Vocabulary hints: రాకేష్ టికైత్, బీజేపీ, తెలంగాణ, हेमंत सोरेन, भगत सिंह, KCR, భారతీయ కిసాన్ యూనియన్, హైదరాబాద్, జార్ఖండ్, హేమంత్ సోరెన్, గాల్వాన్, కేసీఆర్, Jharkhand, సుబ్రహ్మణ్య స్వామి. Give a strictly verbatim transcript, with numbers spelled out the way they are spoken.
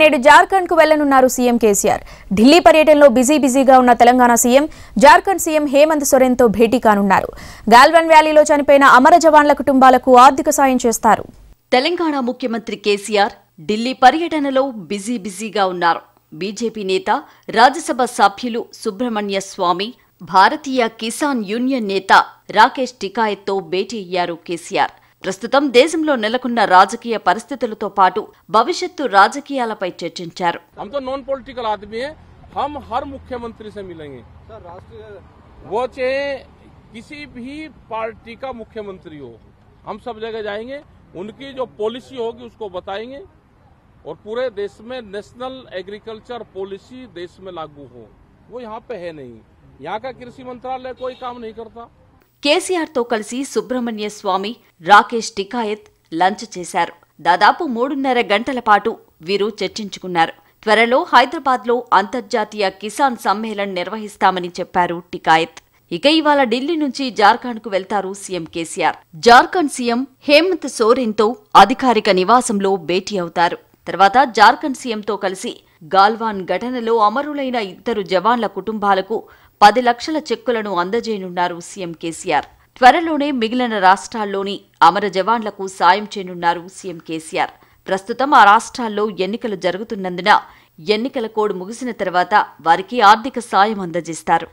नेडु झारखंड को वेल्लनुन्नारू सीएम केसीआर ఢిల్లీ पर्यटनलो बिजी बिजीगा उन्न तेलंगाणा सीएम झारखंड सीएम हेमंत सोरेन तो भेटी कानुन्नारू गाल्वन व्यालीलो चनिपोयिन अमर जवान्ल कुटुंबालकु आर्थिक साయం చేస్తారు। తెలంగాణ ముఖ్యమంత్రి కేసీఆర్ ఢిల్లీ పర్యటనలో బిజీ బిజీగా ఉన్నారు। బీజేపీ నేత రాజ్యసభ సభ్యులు సుబ్రహ్మణ్య స్వామి భారతీయ కిసాన్ యూనియన్ నేత రాకేష్ టికైత్ తో భేటీ అయ్యారు కేసీఆర్। ప్రస్తుతం దేశంలో నెలకొన్న రాజకీయ పరిస్థితులతో పాటు భవిష్యత్తు రాజకీయాలపై చర్చించారు। हमतो नॉन पॉलिटिकल आदमी है, हम हर मुख्यमंत्री से मिलेंगे सर। वो चाहे किसी भी पार्टी का मुख्यमंत्री हो, हम सब जगह जाएंगे, उनकी जो पॉलिसी होगी उसको बताएंगे और पूरे देश में नेशनल एग्रीकल्चर पॉलिसी देश में लागू हो, वो यहाँ पे है नहीं। यहाँ का कृषि मंत्रालय कोई काम नहीं करता। కేసీఆర్ తో కలిసి సుబ్రహ్మణ్య స్వామి రాకేష్ టికైత్ లంచ్ చేశారు। దాదాపు మూడున్నర గంటల పాటు వీరు చర్చించుకున్నారు। త్వరలో హైదరాబాద్ లో అంతర్జాతీయ కిసాన్ సమ్మేళనం నిర్వహిస్తామని చెప్పారు టికైత్। ఇక ఇవాళ ఢిల్లీ నుంచి జార్ఖండ్ కు వెళ్తారు సీఎం కేసీఆర్। జార్ఖండ్ సీఎం హేమంత్ సోరెన్ తో అధికారిక నివాసంలో భేటీ అవుతారు। తర్వాత జార్ఖండ్ సీఎం తో కలిసి గాల్వాన్ ఘటనలో అమరులైన ఇద్దరు జవాన్ల కుటుంబాలకు పది లక్షల చెక్కులను అందజేయనున్నారు సీఎం కేసీఆర్। త్వరలోనే మిగిలిన రాష్ట్రాల్లోని అమర జవాన్లకు సాయం చేయనున్నారు సీఎం కేసీఆర్। ప్రస్తుతం ఆ రాష్ట్రాల్లో ఎన్నికలు జరుగుతున్నందున ఎన్నికల కోడ్ ముగిసిన తర్వాత వారికి ఆర్థిక సాయం అందజేస్తారు।